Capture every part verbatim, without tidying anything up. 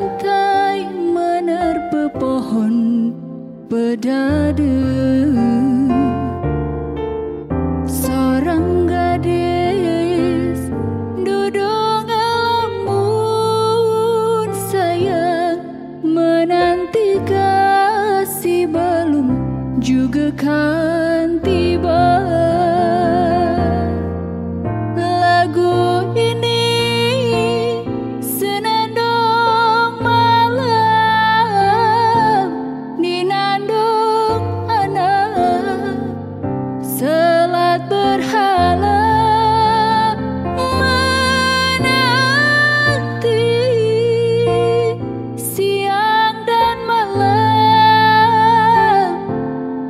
rantai menerpa pohon pedadu. Seorang gadis duduk ngelamun, sayang menanti kasih belum juga kan tiba. Lagu ini senandung malam, ninandung anak selat berhala menanti siang dan malam.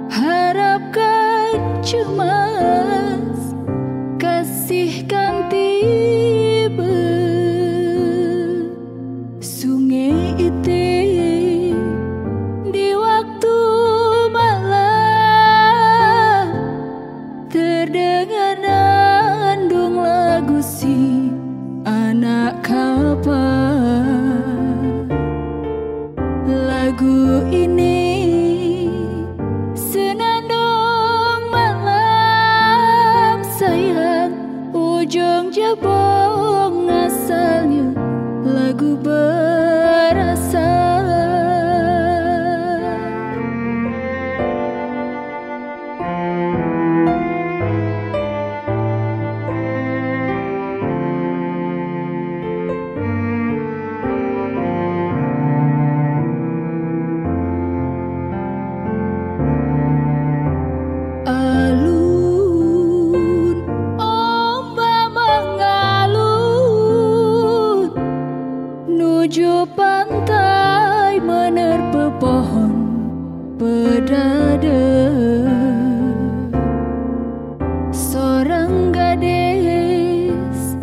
Harapkan cemas kasih kan tiba. Sungai itu di waktu malam terdengar nandung lagu si anak kapal. Lagu ini senandung malam, sayang Ujung Jabung asalnya lagu berasal. Menuju pantai menerpa pohon pedada. Seorang gadis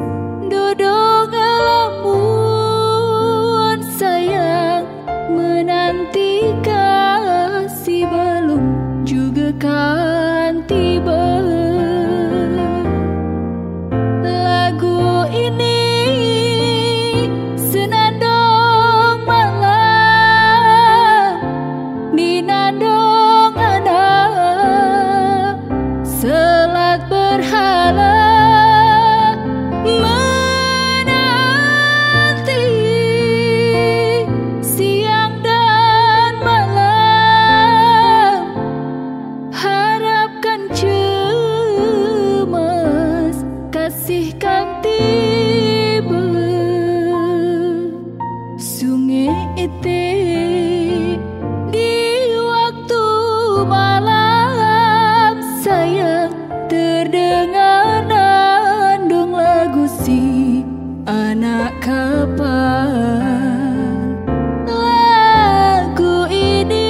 duduk ngelamun, sayang menanti kasih belum juga kan tiba. Lagu ini kasihkan tiba. Sungai itu di waktu malam, sayang terdengar nandung lagu si anak kapal. Lagu ini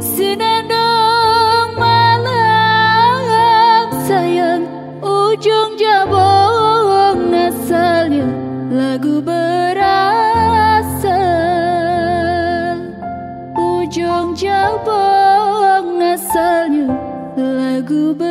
senandung malam, sayang Ujung Jabung asalnya lagu berasal. Ujung Jabung asalnya lagu berasal.